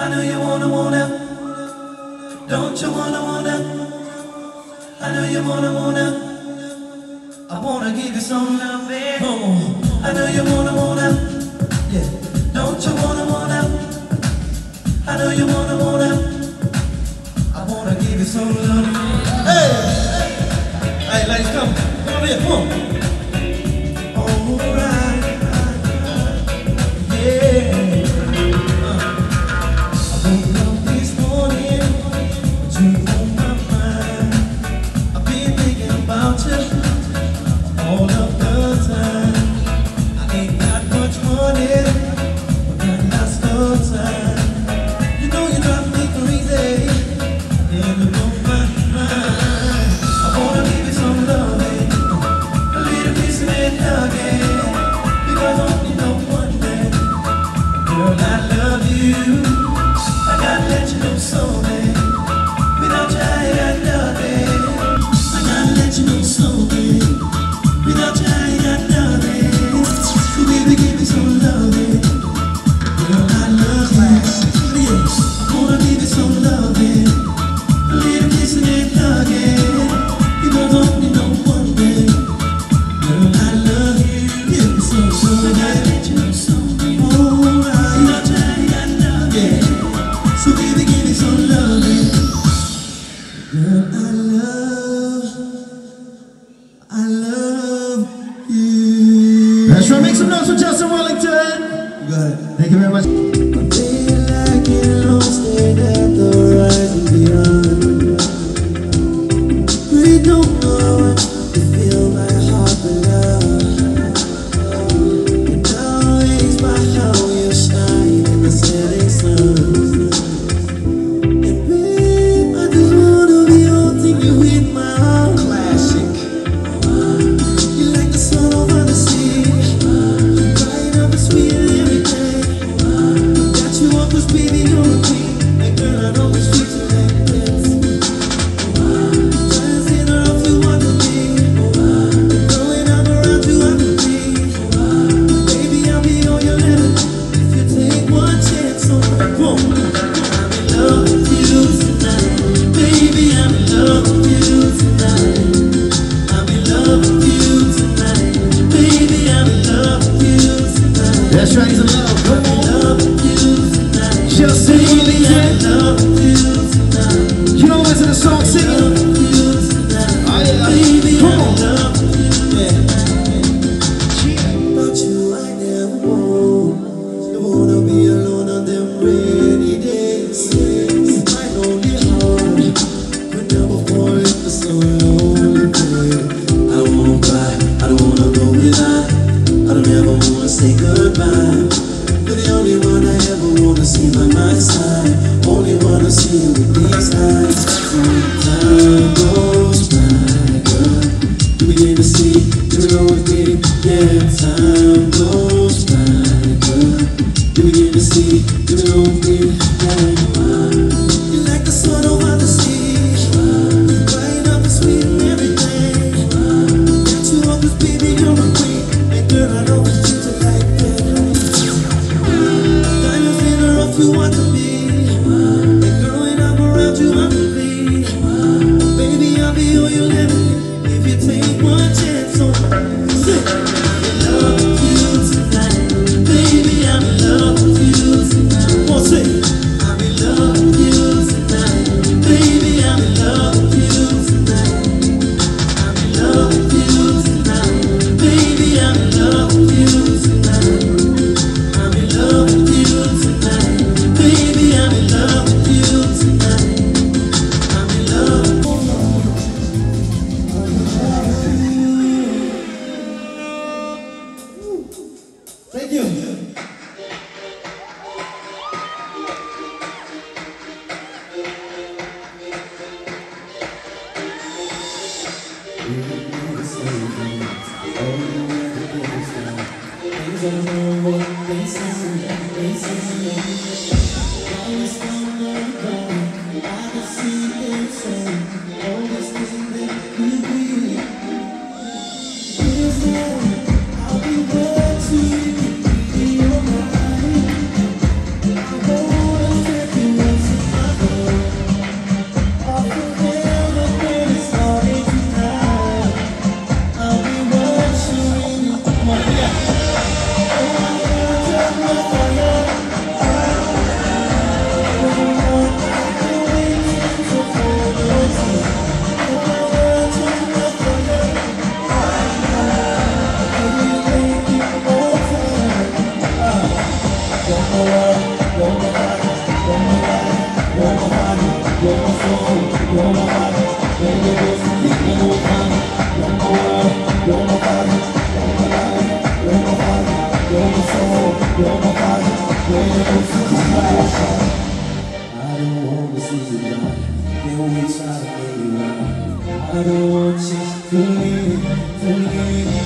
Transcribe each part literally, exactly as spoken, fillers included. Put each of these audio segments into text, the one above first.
I know you wanna wanna, don't you wanna wanna? I know you wanna wanna, I wanna give you some love, babe. Oh, I know you wanna wanna, yeah. Don't you wanna wanna? I know you wanna wanna, I wanna give you some love, babe. Hey, hey, ladies, come, come here, come on. Let's try to make some noise for Justin Wellington. You got it. Thank you very much. I feel like you're lost in at the horizon beyond. We don't know it. You feel my heart below. And always by how you shine in the setting sun. And babe, I just wanna be holding you in my arms. Classic. You're like the sun over the sea. Let's try some love. Come on. Justin Wellington. You don't listen to song singing. Oh yeah. Come on. But you, I never want. I wanna be alone on them rainy days. My lonely heart could never fall into so lonely place. I won't cry. I don't wanna go without. I don't ever wanna say goodbye. You're the only one I ever wanna see by my side. Only wanna see you with these eyes. Time goes by, girl. You begin to see, you know it did. Yeah, time goes by, girl. You begin to see, you know it did. Yeah. You're like the sun over the sea. You're bright up and sweet and everything. Got you up with baby, you're a queen. Girl, I know it's you to like that. Diamonds in her off, you want to be. And girl, when I'm around you, I'm free. Baby, I'll be all you'll ever be if you take one chance on me. Say, I'm in love with you tonight. Baby, I'm in love with you tonight. Come on, say, I'm in love with you tonight. Baby, I'm in love with you tonight. I'm in love with you tonight. Baby, I'm in love. Thank you. I'll be there to you. You're my life. I won't forget. I don't want to see you die. They always try to make you laugh. I don't want you to leave, to leave.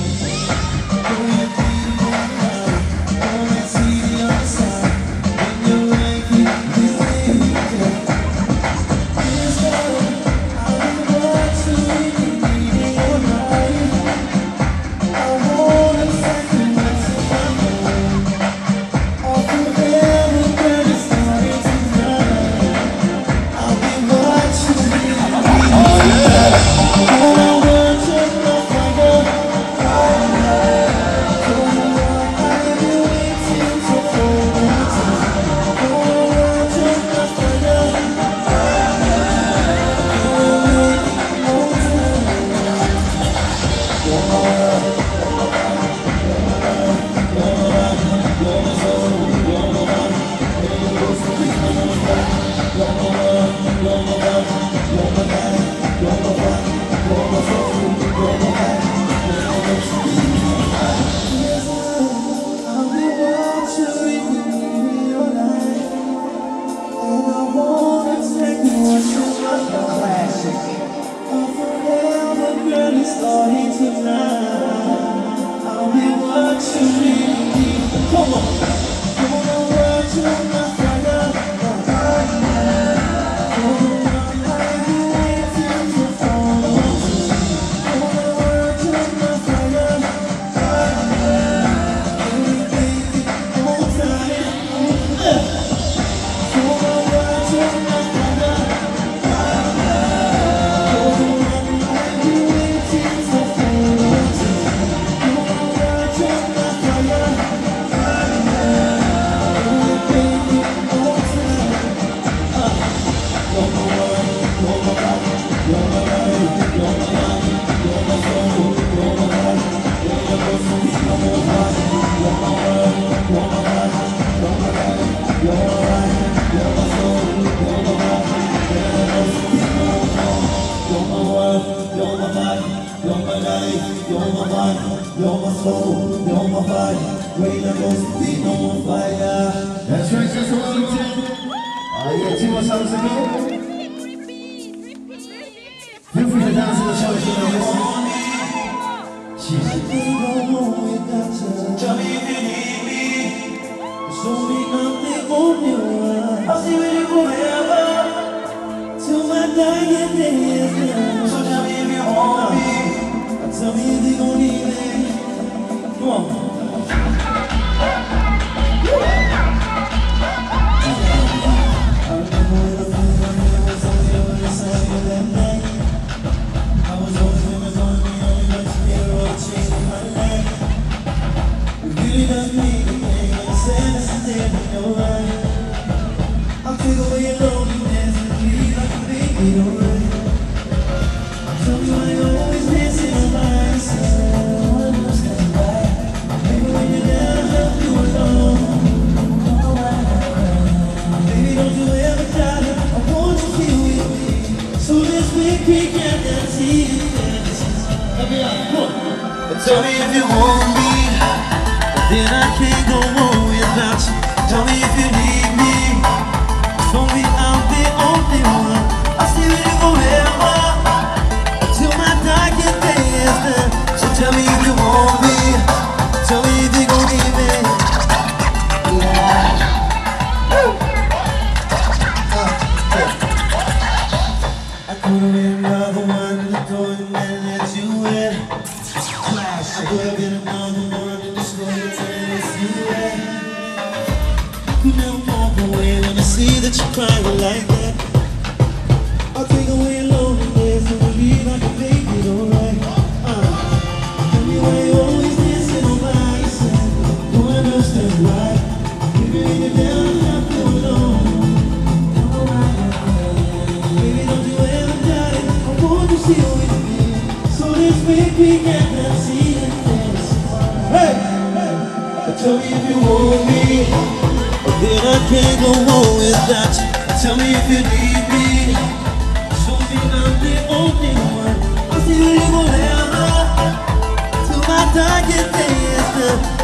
Don't you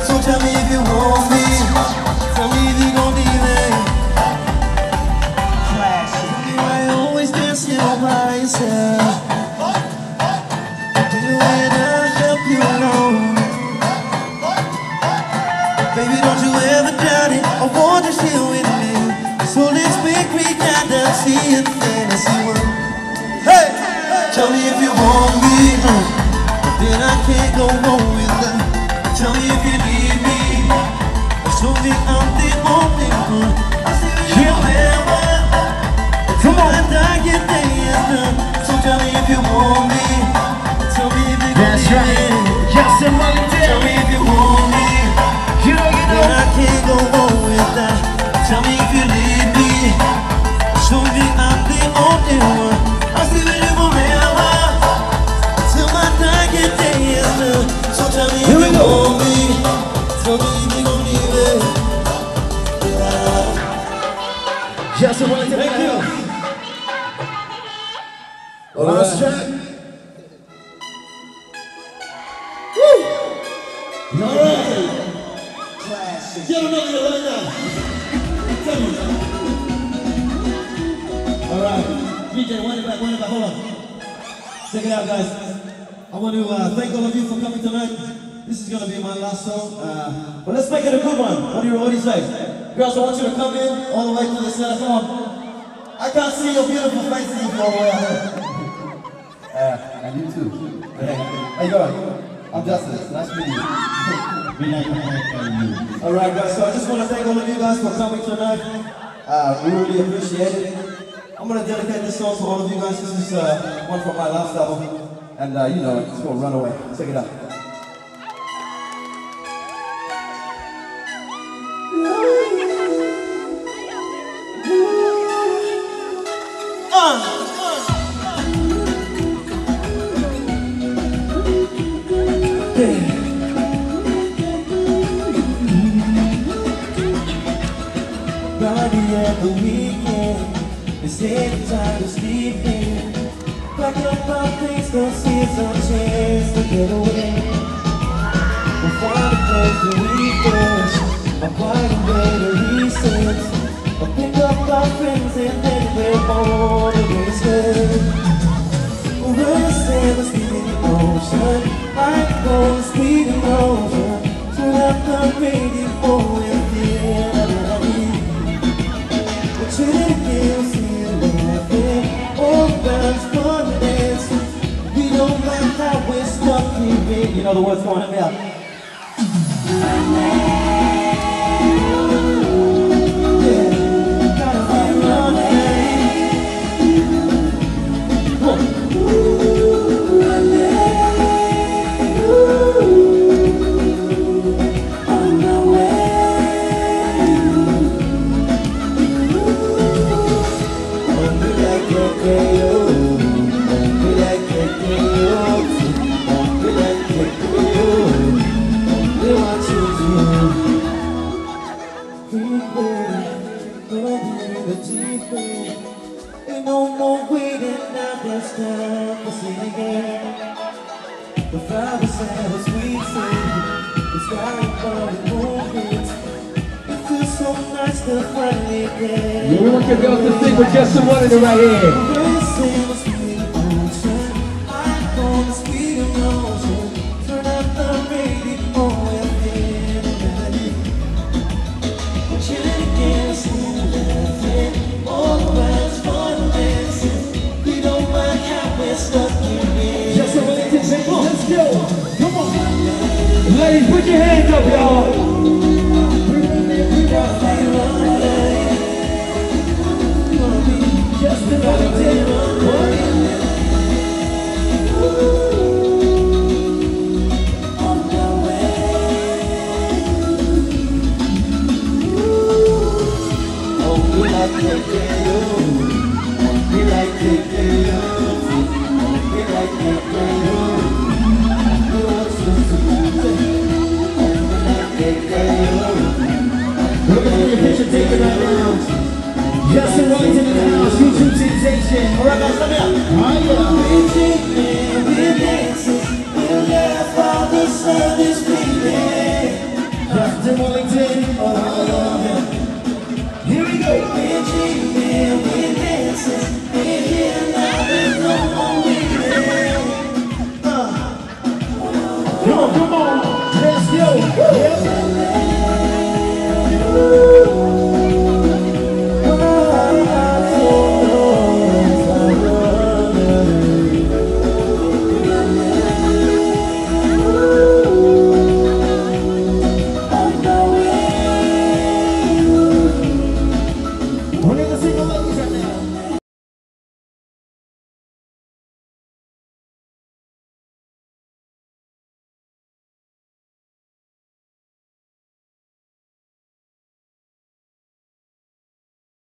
So tell me if you want me. Tell me if you gon' need me. Do you I always dance here all by myself? Do you ever help you alone? Baby, don't you ever doubt it. I want you here with me. So let's make me kind of see a fantasy world. Hey! Tell me if you want me, but then I can't go on with love. Tell me if you need me, I show me I'm the only one. I see you forever, until my dying day is done. So tell me if you want me, tell me if you need me. That's right, Justin Wellington. Tell me if you want me, you know, you know. But I can't go on with love. Tell me if you need me, I show me I'm the only one. I see you forever, until my dying day is done. So tell me. Justin Wellington, thank you. Last track. Woo! All right. Classic. Get another right now. Tell me now. All right. D J, wind it back, wind it back. Hold on. Check it out, guys. I want to uh, thank all of you for coming tonight. This is going to be my last song. Uh, but let's make it a good one. What do you already say? Girls, I want you to come in all the way to the center phone. I can't see your beautiful faces if you're all the way out there. Uh, and you too. Hey, how you going? I'm Justin. Nice meeting you. All right, guys. So I just want to thank all of you guys for coming tonight. Uh, we really appreciate it. I'm gonna dedicate this song to all of you guys. This is uh, one from my last album, and uh, you know, it's called Runaway. Check it out. The weekend, it's every time to sleep in. Packing up my things, don't see some chance to get away. We'll find a place to refresh, I'll find a way to reset. I'll pick up my friends and then we're on the race way. We'll sail a speeding ocean, I'll go a speeding ocean. Turn up the radio for it. You know the words going in there. Ain't no more waiting, now there's time to see again. The flowers and the sweet scent, the sky and falling movements. It feels so nice to finally get. Yeah, we want your girls to sing with Justin Wellington right here. We'll sail a speeding ocean, I'm gonna speed an ocean. Turn up the radio, oh, we're here tonight. We're chilling again, singing, laughing. Let's go. Come on. Ladies, put your hands up, y'all. Just another day. On the way. Oh, we like to we like to we like to Justin Wellington in the house, YouTube sensation. Alright guys, let me out. We're drinking, we're dancing, we'll laugh while the sun is beating. Justin Wellington, oh I love him. Here we go. We're dreaming, we're dancing, we're here now, there's no only uh. Come on, come on, let's go. Yep.